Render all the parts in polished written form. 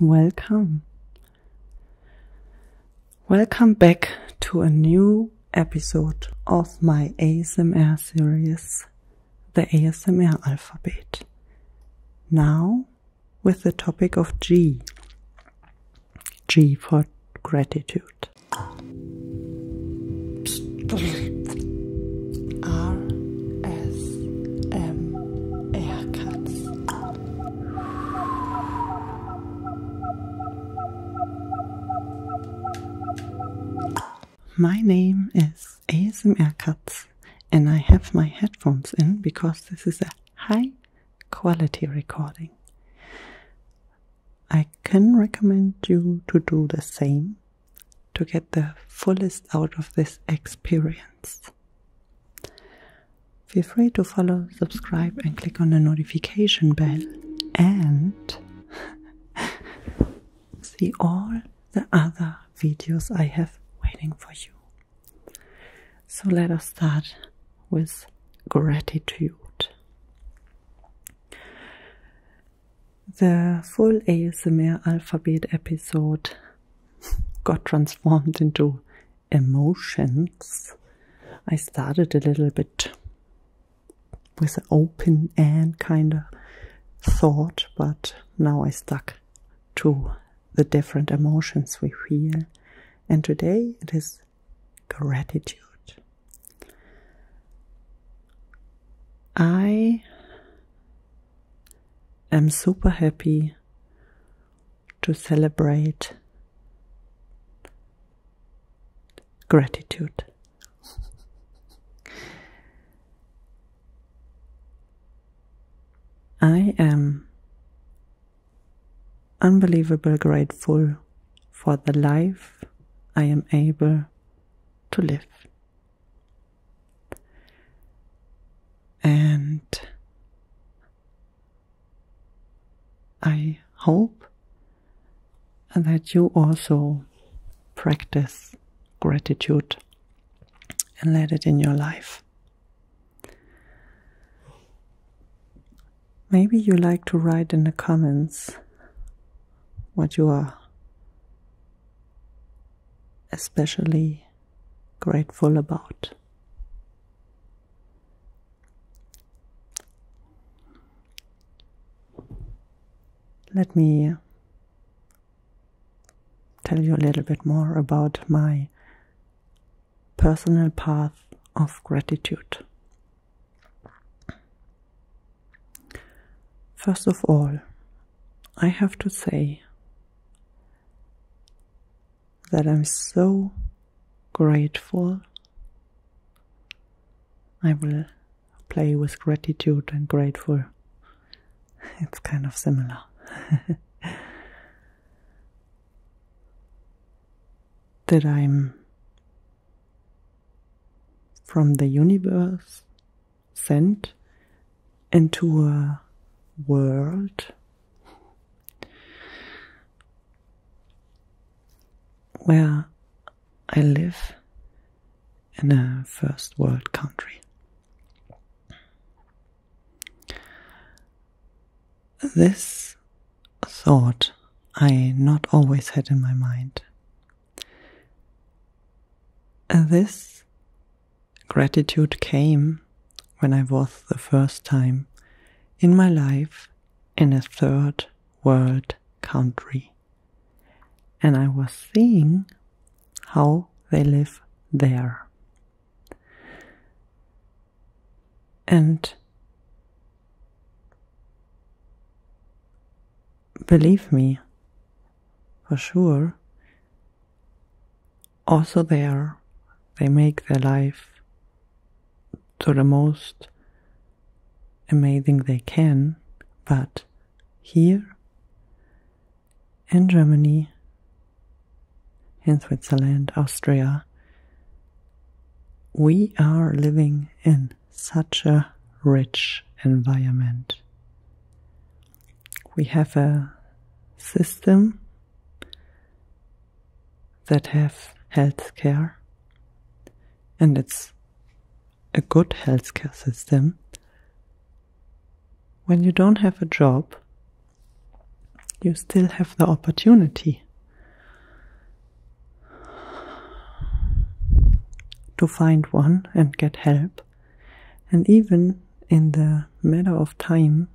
Welcome. Welcome back to a new episode of my ASMR series, the ASMR alphabet. Now with the topic of G. G for gratitude. ASMR Katz. My name is ASMR Katz and I have my headphones in because this is a high quality recording. I can recommend you to do the same to get the fullest out of this experience. Feel free to follow, subscribe and click on the notification bell and see all the other videos I have waiting for you. So let us start with gratitude. The full ASMR alphabet episode got transformed into emotions. I started a little bit with an open-end kind of thought, but now I stuck to the different emotions we feel. And today it is gratitude. I'm super happy to celebrate gratitude. I am unbelievably grateful for the life I am able to live. And I hope that you also practice gratitude and let it in your life. Maybe you like to write in the comments what you are especially grateful about. Let me tell you a little bit more about my personal path of gratitude. First of all, I have to say that I'm so grateful. I will play with gratitude and grateful. It's kind of similar. That I'm from the universe sent into a world where I live in a first world country. This thought I not always had in my mind. And this gratitude came when I was the first time in my life in a third world country. And I was seeing how they live there. And believe me, for sure, also there they make their life to the most amazing they can, but here in Germany, in Switzerland, Austria, we are living in such a rich environment. We have a system that have healthcare, and it's a good healthcare system. When you don't have a job, You still have the opportunity to find one and get help. And even in the matter of time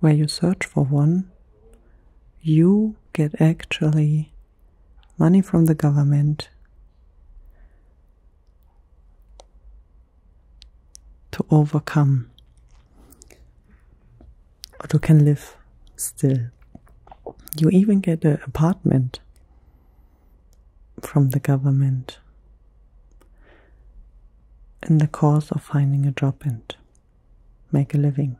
where you search for one, you get actually money from the government to overcome, or to can live still. You even get an apartment from the government in the course of finding a job and make a living.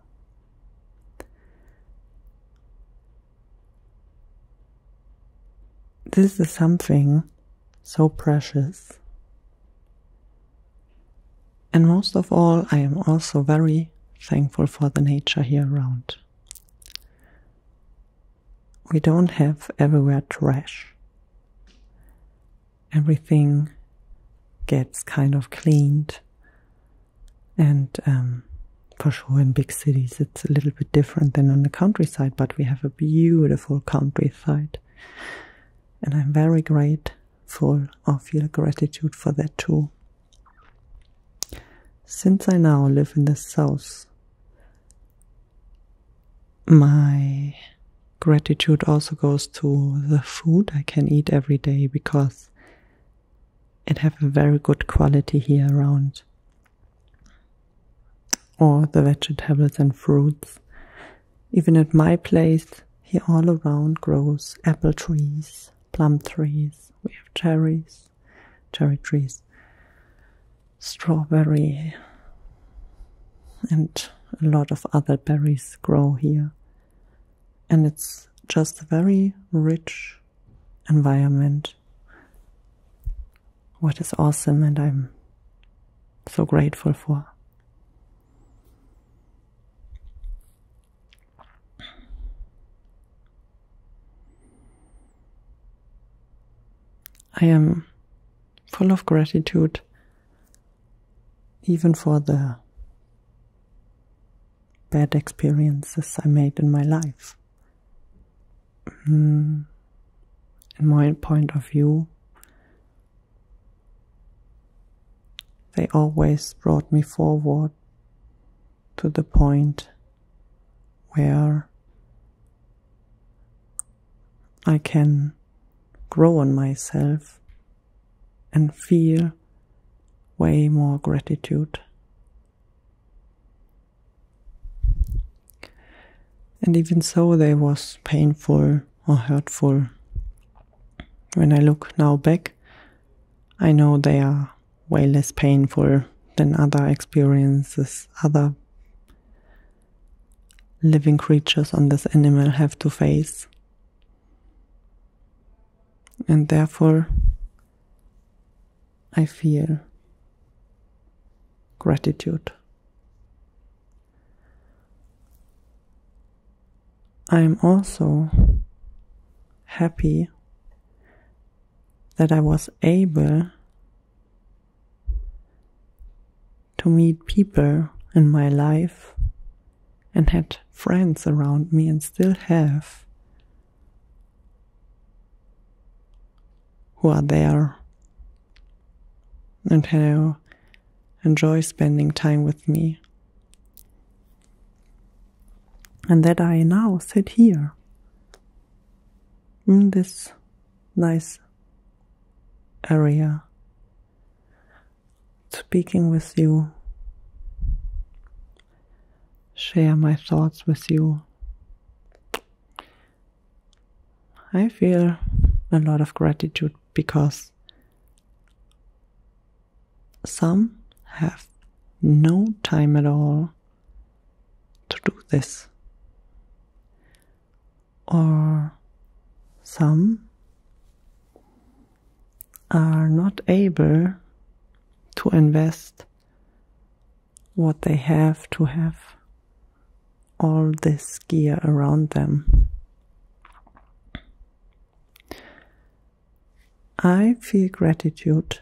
This is something so precious. And most of all, I am also very thankful for the nature here around. We don't have everywhere trash. Everything gets kind of cleaned. And for sure in big cities it's a little bit different than on the countryside, but we have a beautiful countryside. And I'm very grateful, or feel gratitude for that too. Since I now live in the south, my gratitude also goes to the food I can eat every day, because it has a very good quality here around. Or the vegetables and fruits. Even at my place, here all around grows apple trees, plum trees, we have cherries, cherry trees, strawberry, and a lot of other berries grow here. And it's just a very rich environment, what is awesome, and I'm so grateful for. I am full of gratitude even for the bad experiences I made in my life. In my point of view, they always brought me forward to the point where I can grow on myself and feel way more gratitude. And even so, they was painful or hurtful. When I look now back, I know they are way less painful than other experiences other living creatures on this animal have to face. And therefore, I feel gratitude. I am also happy that I was able to meet people in my life and had friends around me, and still have, who are there and who enjoy spending time with me. And that I now sit here in this nice area speaking with you, share my thoughts with you. I feel a lot of gratitude, because some have no time at all to do this, or some are not able to invest what they have to have all this gear around them. I feel gratitude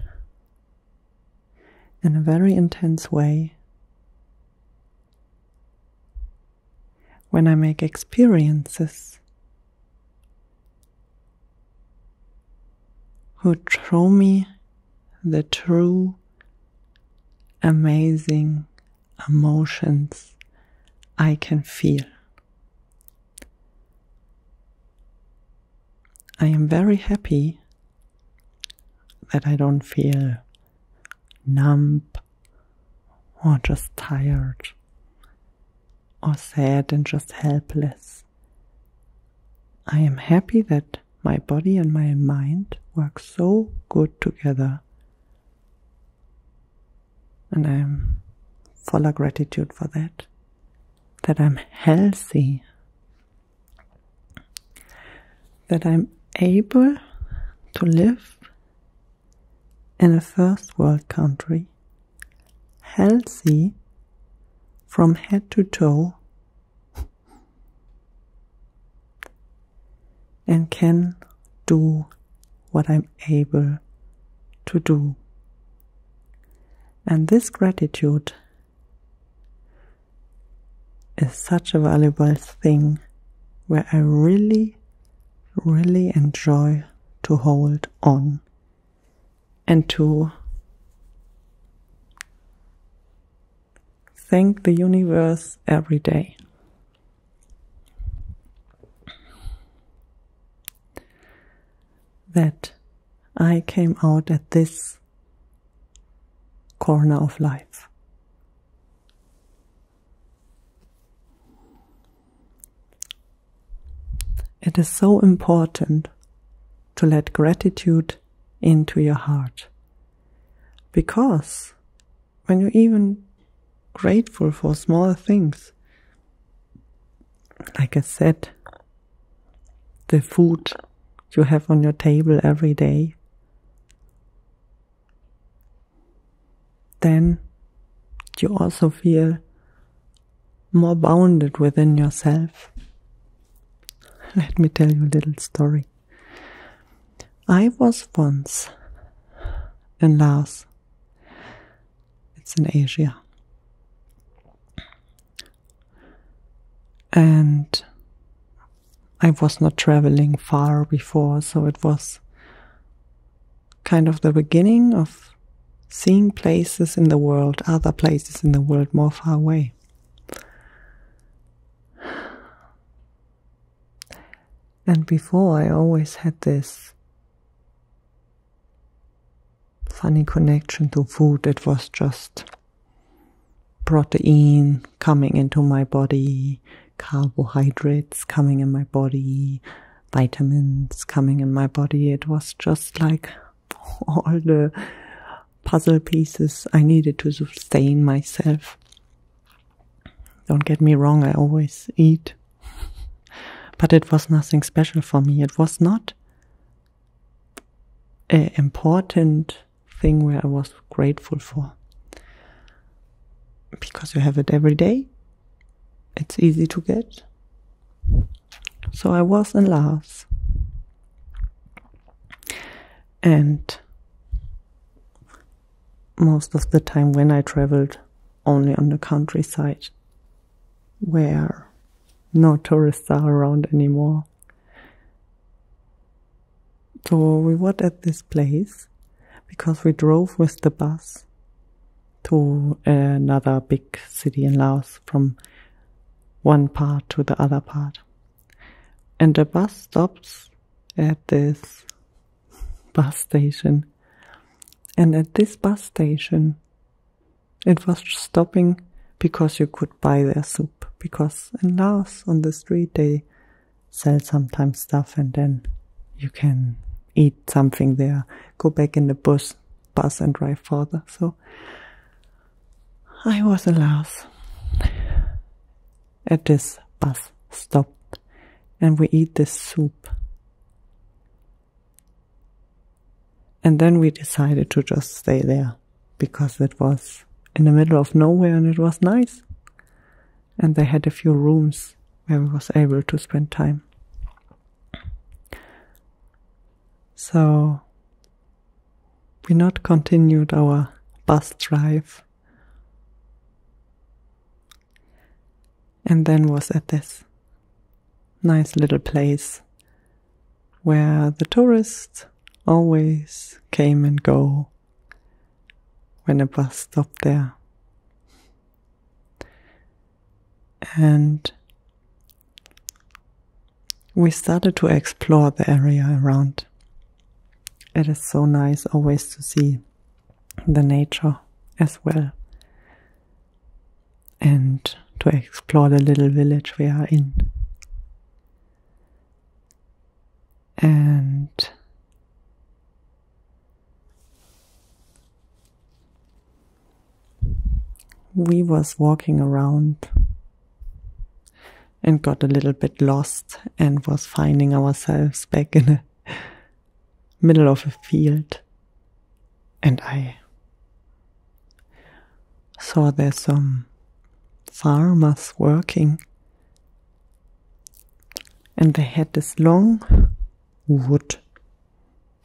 in a very intense way when I make experiences would show me the true, amazing emotions I can feel. I am very happy that I don't feel numb or just tired or sad and just helpless. I am happy that my body and my mind work so good together, and I am full of gratitude for that, that I'm healthy, that I'm able to live in a first world country, healthy from head to toe, and can do what I'm able to do. And this gratitude is such a valuable thing where I really enjoy to hold on and to thank the universe every day. That I came out at this corner of life. It is so important to let gratitude into your heart, because when you're even grateful for small things, like I said, the food you have on your table every day, then you also feel more bounded within yourself. Let me tell you a little story. I was once in Laos. It's in Asia. And I was not traveling far before, so it was kind of the beginning of seeing places in the world, other places in the world more far away. And before, I always had this funny connection to food. It was just protein coming into my body, carbohydrates coming in my body, vitamins coming in my body. It was just like all the puzzle pieces I needed to sustain myself. Don't get me wrong, I always eat. But it was nothing special for me. It was not an important thing where I was grateful for. Because you have it every day. It's easy to get. So I was in Laos. And most of the time when I traveled, only on the countryside, where no tourists are around anymore. So we were at this place because we drove with the bus to another big city in Laos, from one part to the other part. And the bus stops at this bus station. And at this bus station, it was stopping because you could buy their soup. Because in Laos, on the street, they sell sometimes stuff, and then you can eat something there, go back in the bus and drive further. So I was in Laos at this bus stop, and we eat this soup. And then we decided to just stay there, because it was in the middle of nowhere and it was nice. And they had a few rooms where we was able to spend time. So we not continued our bus drive. And then was at this nice little place where the tourists always came and go when a bus stopped there. And we started to explore the area around. It is so nice always to see the nature as well, and to explore the little village we are in. And we was walking around and got a little bit lost and was finding ourselves back in the middle of a field. And I saw there's some farmers working, and they had this long wood,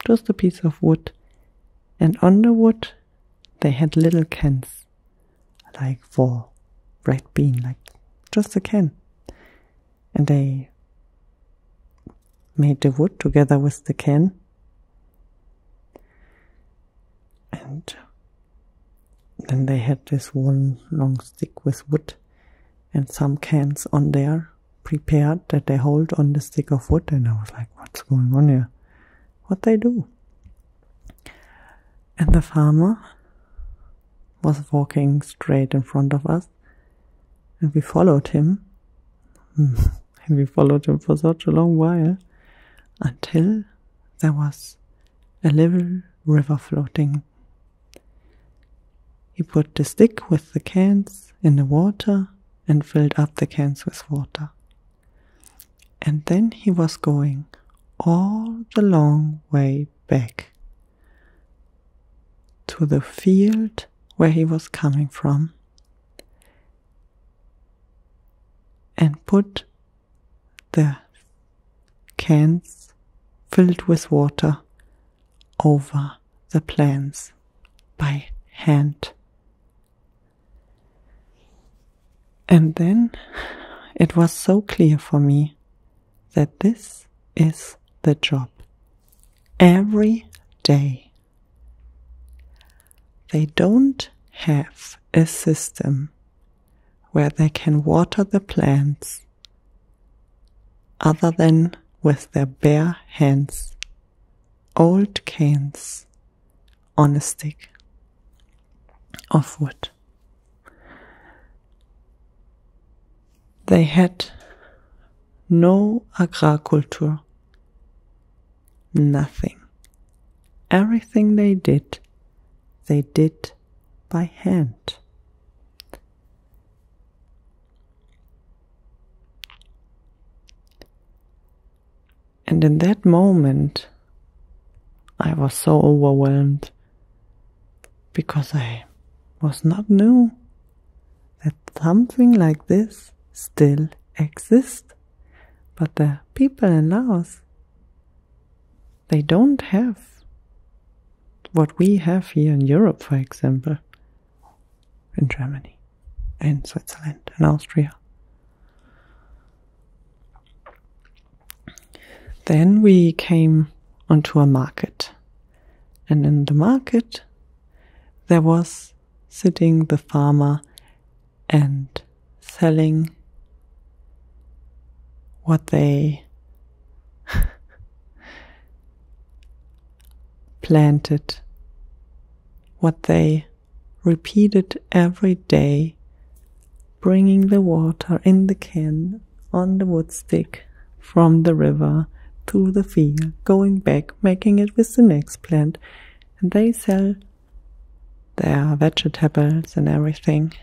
just a piece of wood, and on the wood they had little cans, like for red bean, like just a can. And they made the wood together with the can, and then they had this one long stick with wood and some cans on there prepared that they hold on the stick of wood. And I was like, what's going on here? What they do? And the farmer was walking straight in front of us, and we followed him. And we followed him for such a long while until there was a little river floating. He put the stick with the cans in the water and filled up the cans with water. And then he was going all the long way back to the field where he was coming from, and put the cans filled with water over the plants by hand. And then it was so clear for me that this is the job. Every day. They don't have a system where they can water the plants other than with their bare hands, old cans on a stick of wood. They had no agriculture, nothing. Everything they did by hand. And in that moment, I was so overwhelmed, because I was not new that something like this still exists. But the people in Laos, they don't have what we have here in Europe, for example, in Germany, in Switzerland, in Austria. Then we came onto a market, and in the market there was sitting the farmer and selling what they planted, what they repeated every day, bringing the water in the can on the wood stick from the river to the field, going back, making it with the next plant. And they sell their vegetables and everything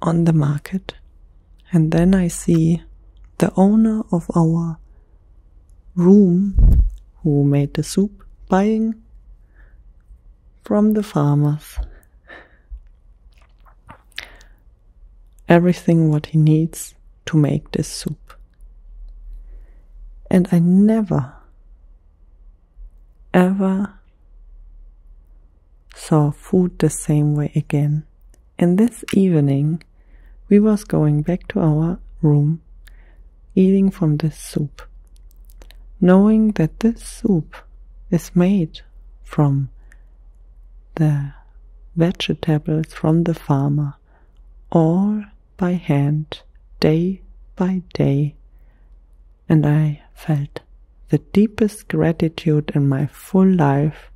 on the market. And then I see the owner of our room, who made the soup, buying from the farmers everything what he needs to make this soup. And I never ever saw food the same way again. And this evening we was going back to our room eating from this soup, knowing that this soup is made from the vegetables from the farmer, all by hand, day by day, and I felt the deepest gratitude in my full life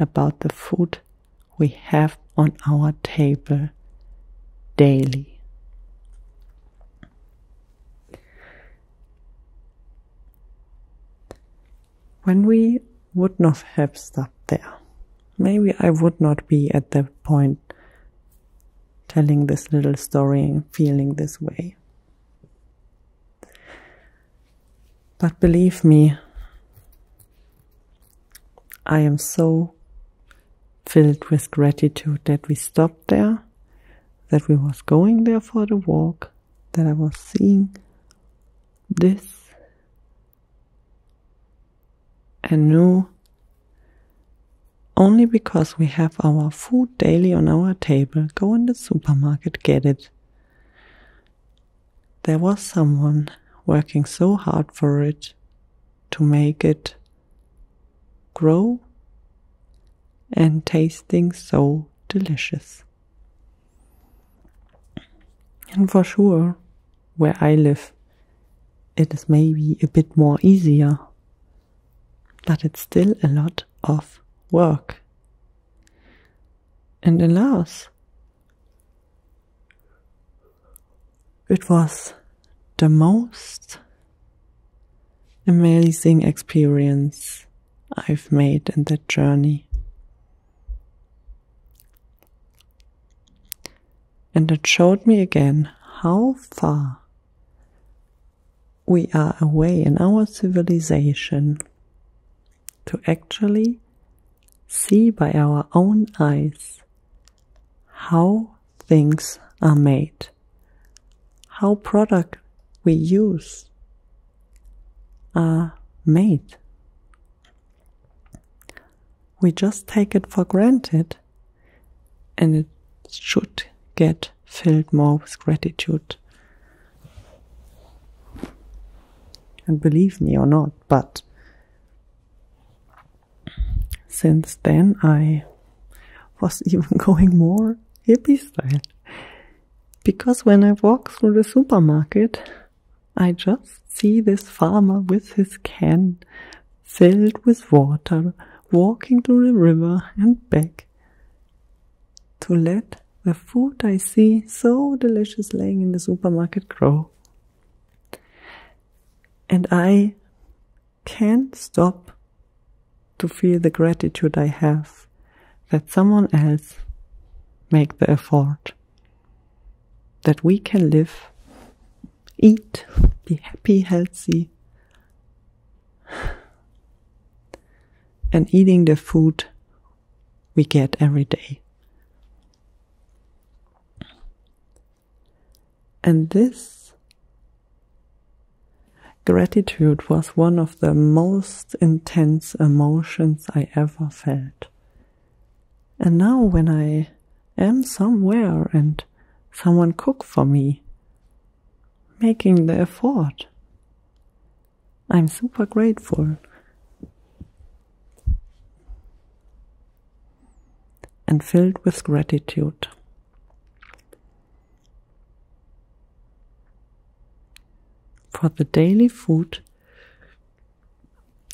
about the food we have on our table daily. When we would not have stopped there, maybe I would not be at that point telling this little story and feeling this way. But believe me, I am so filled with gratitude that we stopped there, that we was going there for the walk, that I was seeing this and knew only because we have our food daily on our table, go in the supermarket, get it. There was someone working so hard for it to make it grow and tasting so delicious. And for sure, where I live, it is maybe a bit more easier, but it's still a lot of work. And alas, it was the most amazing experience I've made in that journey. And it showed me again how far we are away in our civilization to actually see by our own eyes how things are made, how products we use are made. We just take it for granted, and it should get filled more with gratitude. And believe me or not, but since then I was even going more hippie style, because when I walk through the supermarket, I just see this farmer with his can filled with water walking to the river and back to let the food I see so delicious laying in the supermarket grow. And I can't stop to feel the gratitude I have that someone else make the effort, that we can live, eat, be happy, healthy, and eating the food we get every day. And this gratitude was one of the most intense emotions I ever felt. And now when I am somewhere and someone cook for me, making the effort, I'm super grateful. And filled with gratitude. For the daily food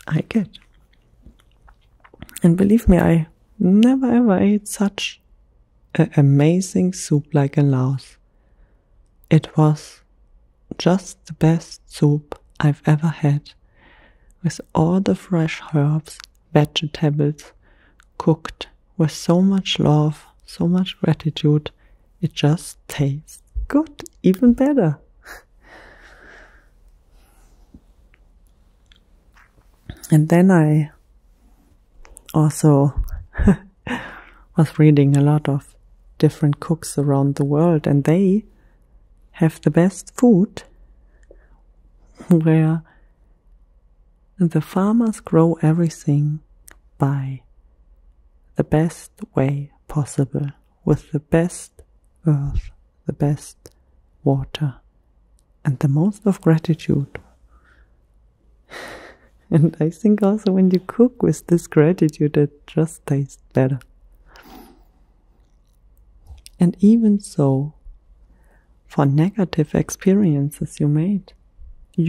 I get. And believe me, I never ever ate such an amazing soup like in Laos. It was just the best soup I've ever had, with all the fresh herbs, vegetables, cooked with so much love, so much gratitude. It just tastes good, even better. And then I also was reading a lot of different cooks around the world, and they have the best food where the farmers grow everything by the best way possible, with the best earth, the best water, and the most of gratitude. And I think also when you cook with this gratitude, it just tastes better. And even so, for negative experiences you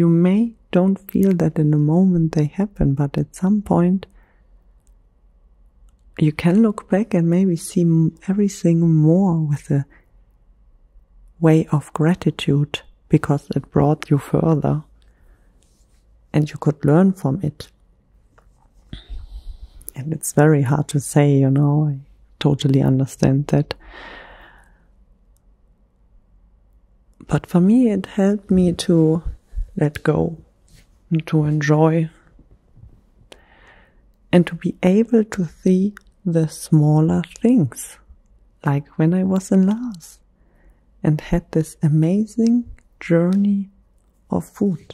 may don't feel that in the moment they happen, but at some point you can look back and maybe see everything more with a way of gratitude, because it brought you further and you could learn from it. And it's very hard to say, you know, I totally understand that. But for me, it helped me to let go and to enjoy and to be able to see the smaller things, like when I was in Laos and had this amazing journey of food.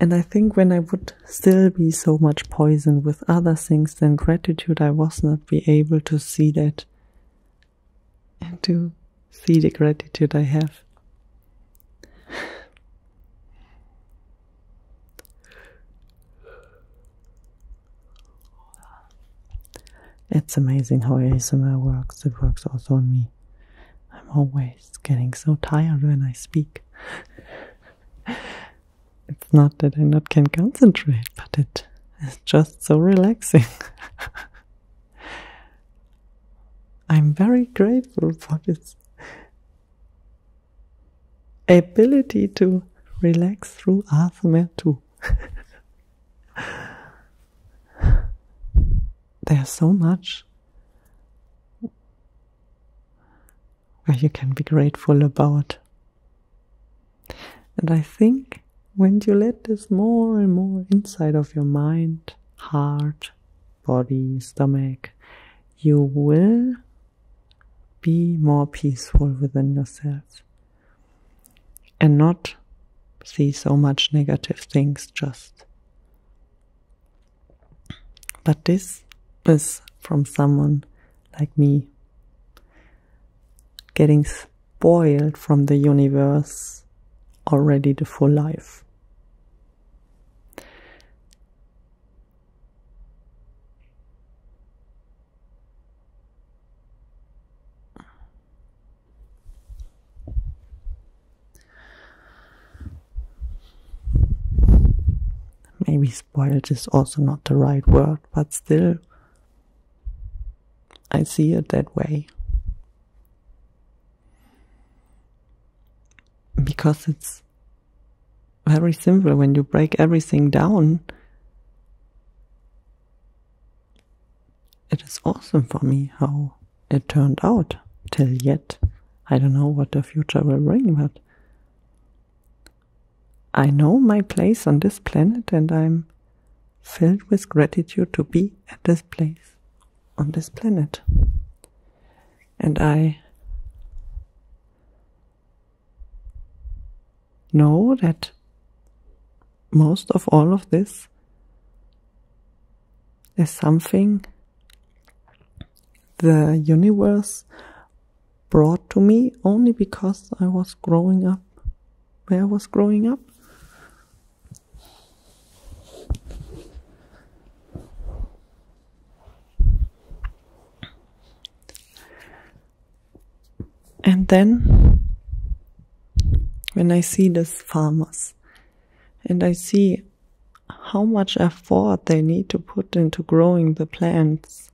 And I think when I would still be so much poisoned with other things than gratitude, I was not be able to see that and to see the gratitude I have. It's amazing how ASMR works. It works also on me. I'm always getting so tired when I speak. It's not that I can concentrate, but it is just so relaxing. I'm very grateful for this ability to relax through ASMR too. There's so much where you can be grateful about. And I think when you let this more and more inside of your mind, heart, body, stomach, you will be more peaceful within yourself and not see so much negative things just. But this is from someone like me, getting spoiled from the universe already the full life. Maybe spoiled is also not the right word, but still I see it that way. Because it's very simple when you break everything down. It is awesome for me how it turned out till yet. I don't know what the future will bring, but I know my place on this planet, and I'm filled with gratitude to be at this place, on this planet. And I know that most of all of this is something the universe brought to me only because I was growing up where I was growing up. And then, when I see these farmers and I see how much effort they need to put into growing the plants,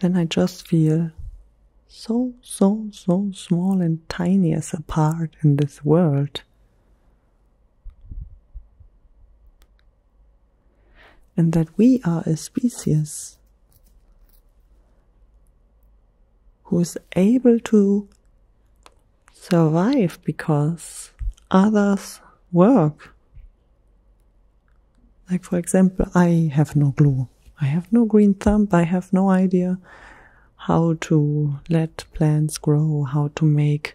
then I just feel so small and tiny as a part in this world. And that we are a species who is able to survive because others work. Like, for example, I have no glue. I have no green thumb. I have no idea how to let plants grow, how to make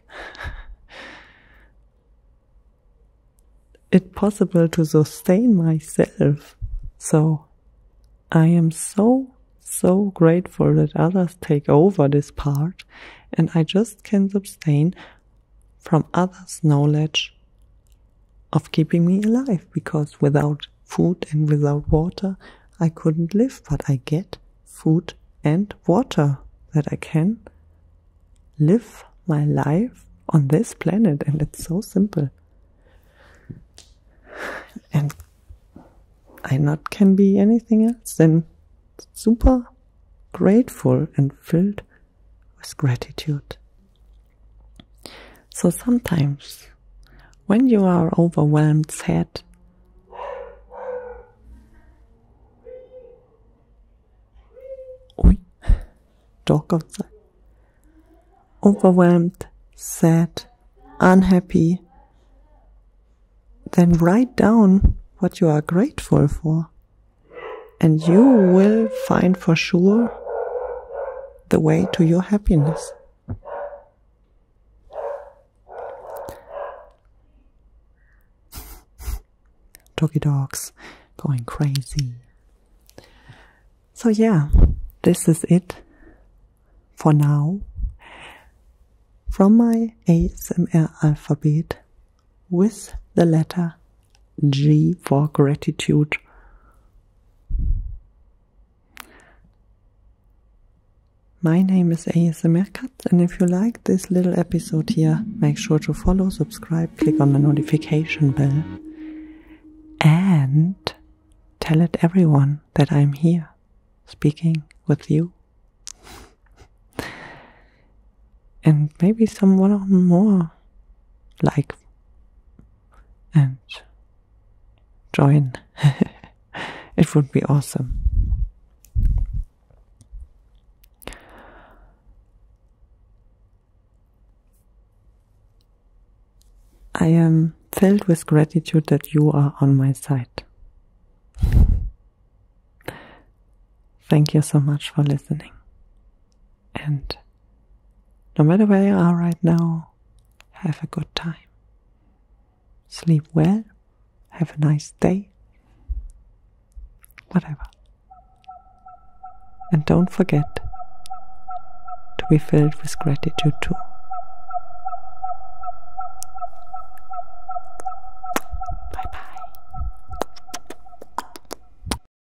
it possible to sustain myself. So I am so so grateful that others take over this part, and I just can't abstain from others' knowledge of keeping me alive, because without food and without water I couldn't live, but I get food and water that I can live my life on this planet, and it's so simple. And I not can be anything else than super grateful and filled with gratitude. So sometimes when you are overwhelmed, sad, dog outside, overwhelmed, sad, unhappy, then write down what you are grateful for, and you will find for sure the way to your happiness. Doggy dogs going crazy. So yeah, this is it for now from my ASMR alphabet with the letter G for gratitude. My name is ASMR Katz, and if you like this little episode here, make sure to follow, subscribe, click on the notification bell, and tell it everyone that I'm here speaking with you. And maybe someone more like and join. It would be awesome. I am filled with gratitude that you are on my side. Thank you so much for listening. And no matter where you are right now, have a good time. Sleep well, have a nice day, whatever. And don't forget to be filled with gratitude too.